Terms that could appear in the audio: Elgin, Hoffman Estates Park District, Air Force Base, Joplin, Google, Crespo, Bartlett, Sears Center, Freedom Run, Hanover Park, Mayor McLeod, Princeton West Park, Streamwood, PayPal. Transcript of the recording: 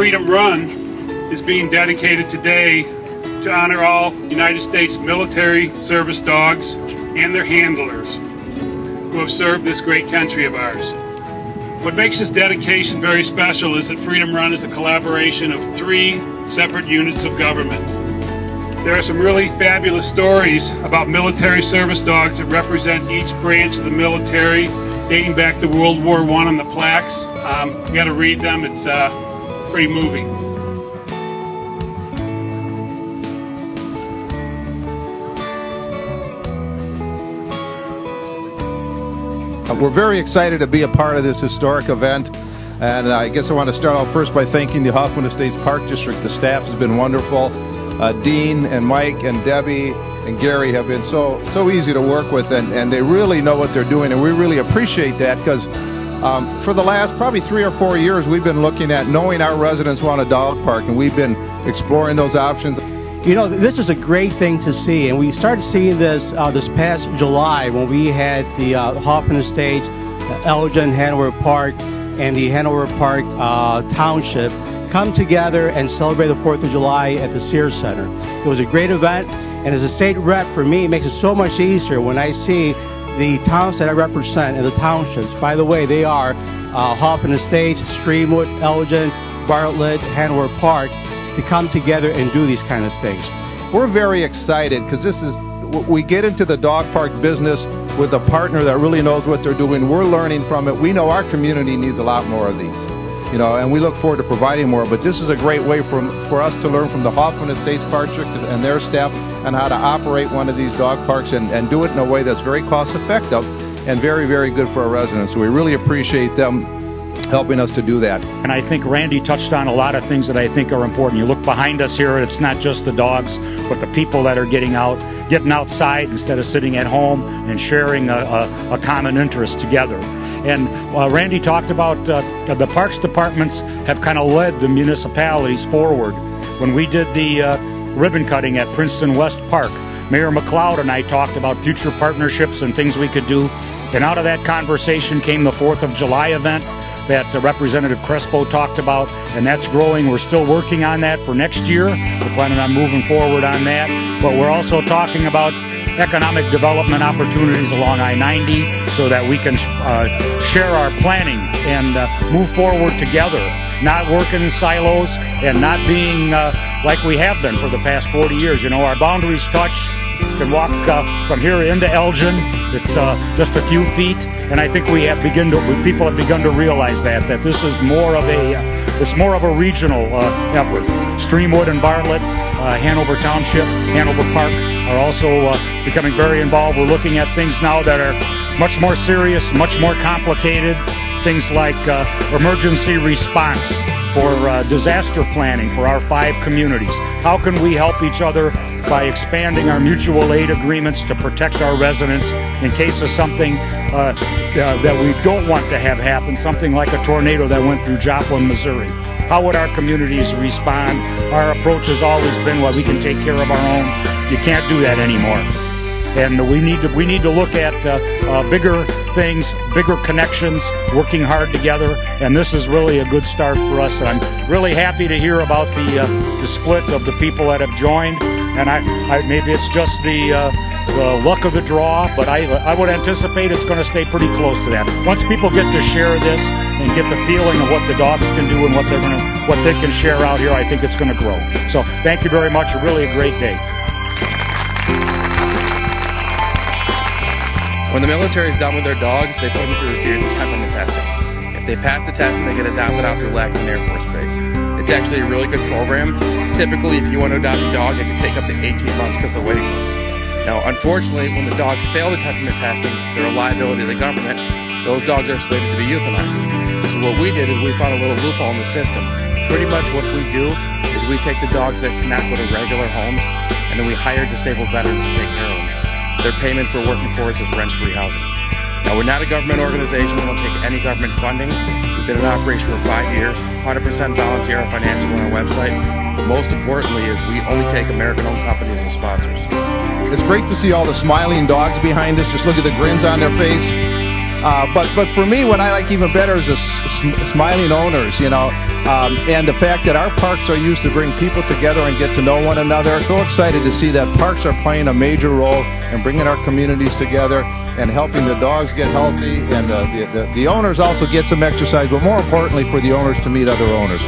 Freedom Run is being dedicated today to honor all United States military service dogs and their handlers who have served this great country of ours. What makes this dedication very special is that Freedom Run is a collaboration of three separate units of government. There are some really fabulous stories about military service dogs that represent each branch of the military, dating back to World War I on the plaques. You got to read them, it's pretty moving. We're very excited to be a part of this historic event, and I guess I want to start out first by thanking the Hoffman Estates Park District. The staff has been wonderful. Dean and Mike and Debbie and Gary have been so easy to work with, and they really know what they're doing, and we really appreciate that, because for the last probably 3 or 4 years we've been looking at knowing our residents want a dog park, and we've been exploring those options. You know, this is a great thing to see, and we started seeing this this past July when we had the Hoffman Estates, Elgin, Hanover Park, and the Hanover Park Township come together and celebrate the 4th of July at the Sears Center. It was a great event, and as a state rep, for me, it makes it so much easier when I see the towns that I represent and the townships. By the way, they are Hoffman Estates, Streamwood, Elgin, Bartlett, Hanover Park, to come together and do these kind of things. We're very excited because this is, we get into the dog park business with a partner that really knows what they're doing. We're learning from it. We know our community needs a lot more of these, you know, and we look forward to providing more, but this is a great way for us to learn from the Hoffman Estates Park District and their staff on how to operate one of these dog parks and do it in a way that's very cost effective and very, very good for our residents. So we really appreciate them helping us to do that. And I think Randy touched on a lot of things that I think are important. You look behind us here, it's not just the dogs, but the people that are getting out, getting outside instead of sitting at home and sharing a common interest together. And Randy talked about the parks departments have kind of led the municipalities forward. When we did the ribbon cutting at Princeton West Park, Mayor McLeod and I talked about future partnerships and things we could do. And out of that conversation came the 4th of July event that Representative Crespo talked about, and that's growing. We're still working on that for next year. We're planning on moving forward on that, but we're also talking about economic development opportunities along I-90 so that we can share our planning and move forward together, not working in silos and not being like we have been for the past 40 years. You know, our boundaries touch. You can walk from here into Elgin. It's just a few feet, and I think we have people have begun to realize that this is more of a regional effort. Streamwood and Bartlett, Hanover Township, Hanover Park are also becoming very involved. We're looking at things now that are much more serious, much more complicated. Things like emergency response, for disaster planning for our 5 communities. How can we help each other by expanding our mutual aid agreements to protect our residents in case of something that we don't want to have happen, something like a tornado that went through Joplin, Missouri? How would our communities respond? Our approach has always been, well, we can take care of our own. You can't do that anymore. And we need to look at bigger things, bigger connections, working hard together, and this is really a good start for us. And I'm really happy to hear about the split of the people that have joined. And I maybe it's just the luck of the draw, but I would anticipate it's going to stay pretty close to that. Once people get to share this and get the feeling of what the dogs can do and what they can share out here, I think it's going to grow. So thank you very much. Really a great day. When the military is done with their dogs, they put them through a series of temperament testing. If they pass the test, they get adopted out through Lackland Air Force Base. It's actually a really good program. Typically, if you want to adopt a dog, it can take up to 18 months because of the waiting list. Now, unfortunately, when the dogs fail the temperament testing, they're a liability to the government. Those dogs are slated to be euthanized. So what we did is we found a little loophole in the system. Pretty much what we do is we take the dogs that cannot go to regular homes, and then we hire disabled veterans to take care of them. Their payment for working for us is rent-free housing. Now, we're not a government organization. We don't take any government funding. We've been in operation for 5 years, 100% volunteer and financial on our website. But most importantly is we only take American-owned companies as sponsors. It's great to see all the smiling dogs behind us. Just look at the grins on their face. But for me, what I like even better is the smiling owners, you know, and the fact that our parks are used to bring people together and get to know one another. So excited to see that parks are playing a major role in bringing our communities together and helping the dogs get healthy, and the owners also get some exercise, but more importantly for the owners to meet other owners.